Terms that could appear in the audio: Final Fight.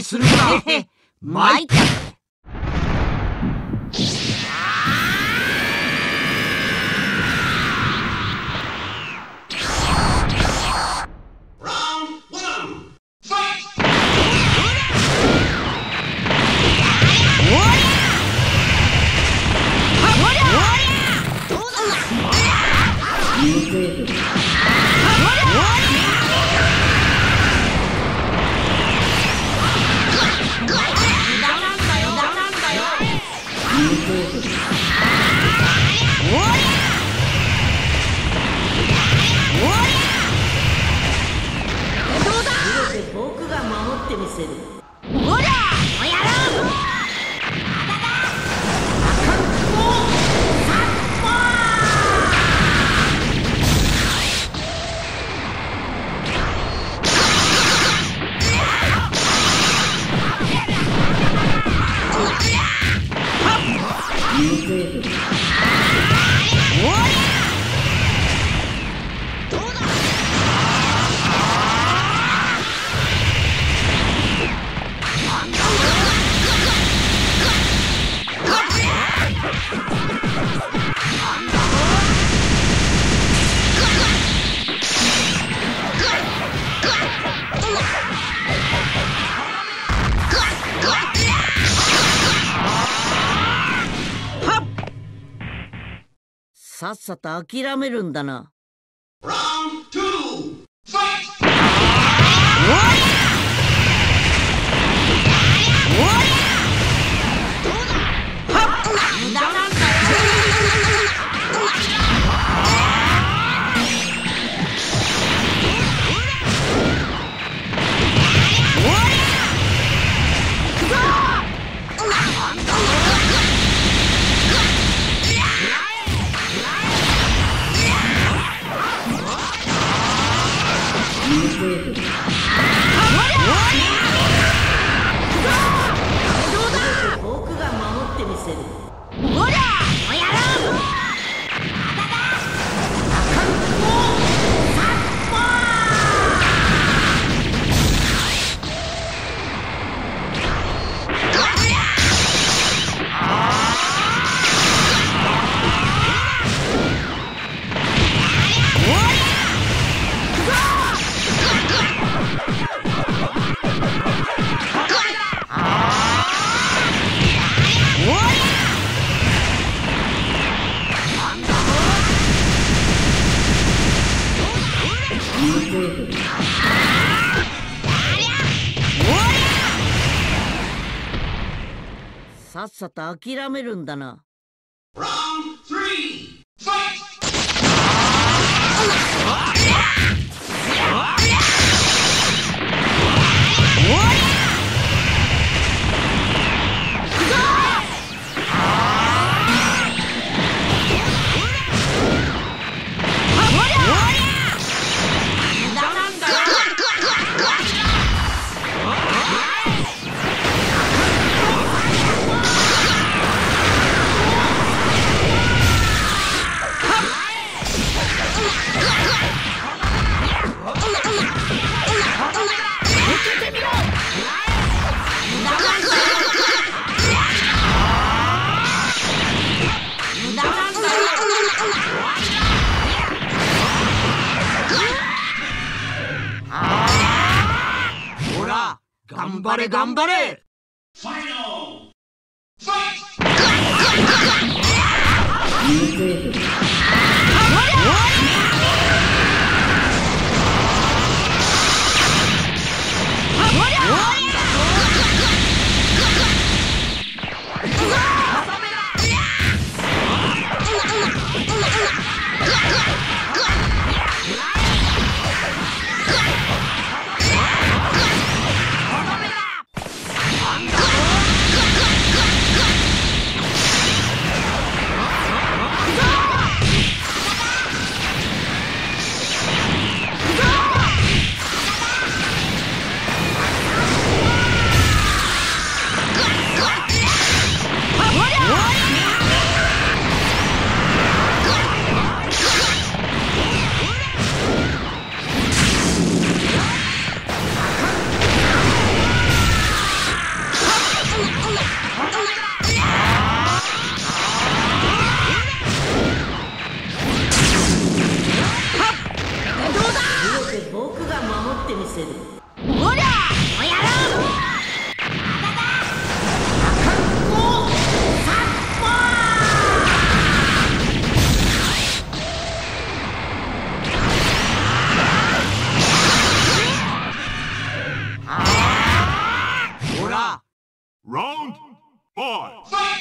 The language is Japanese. にするか。参ったぜ。さっさと諦めるんだな。さっさと諦めるんだな。頑張れ頑張れ。ファイナルファイト。Round 5